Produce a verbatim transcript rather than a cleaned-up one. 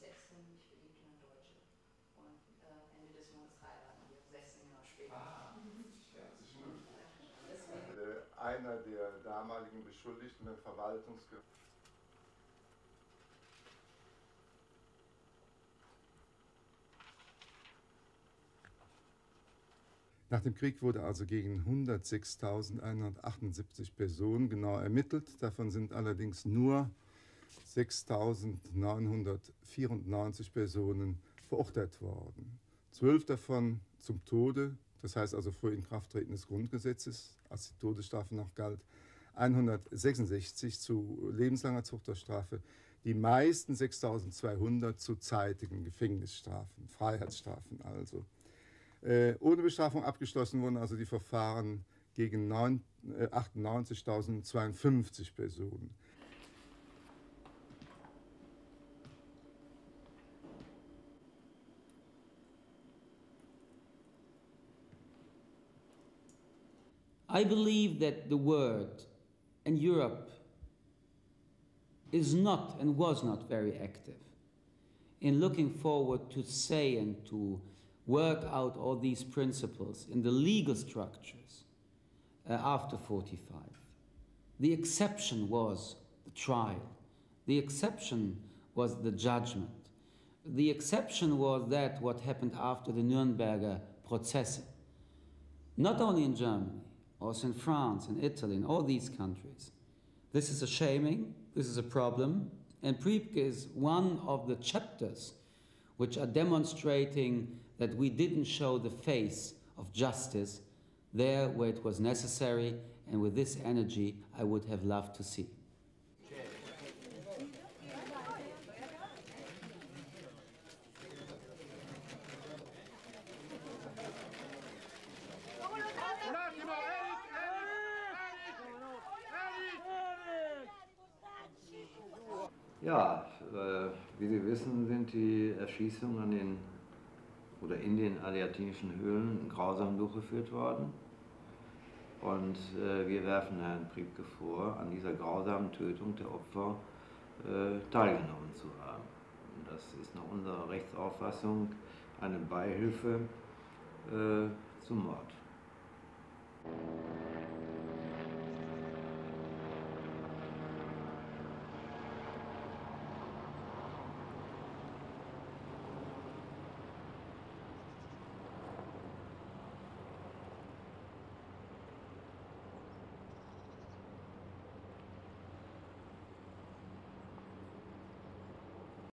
sechzehn mich verliebt in eine Deutsche. Und äh, Ende des Monats heiraten wir, sechzehn Jahre später. Ah, herzlich Glückwunsch. Äh, einer der damaligen Beschuldigten im Verwaltungsgericht. Nach dem Krieg wurde also gegen hundertsechstausendeinhundertachtundsiebzig Personen genau ermittelt. Davon sind allerdings nur sechstausendneunhundertvierundneunzig Personen verurteilt worden. Zwölf davon zum Tode, das heißt also vor Inkrafttreten des Grundgesetzes, als die Todesstrafe noch galt, hundertsechsundsechzig zu lebenslanger Zuchthausstrafe, die meisten sechstausendzweihundert zu zeitigen Gefängnisstrafen, Freiheitsstrafen also. Äh, ohne Bestrafung abgeschlossen wurden also die Verfahren gegen äh, achtundneunzigtausendzweiundfünfzig Personen. I believe that the world and Europe is not and was not very active in looking forward to say and to work out all these principles in the legal structures uh, after forty-five. The exception was the trial. The exception was the judgment. The exception was that what happened after the Nuremberg process, not only in Germany, also in France, in Italy, in all these countries. This is a shaming, this is a problem, and Priebke is one of the chapters which are demonstrating that we didn't show the face of justice there where it was necessary, and with this energy I would have loved to see. Ja, wie Sie wissen, sind die Erschießungen an den, oder in den Ardeatinischen Höhlen grausam durchgeführt worden. Und wir werfen Herrn Priebke vor, an dieser grausamen Tötung der Opfer teilgenommen zu haben. Das ist nach unserer Rechtsauffassung eine Beihilfe zum Mord.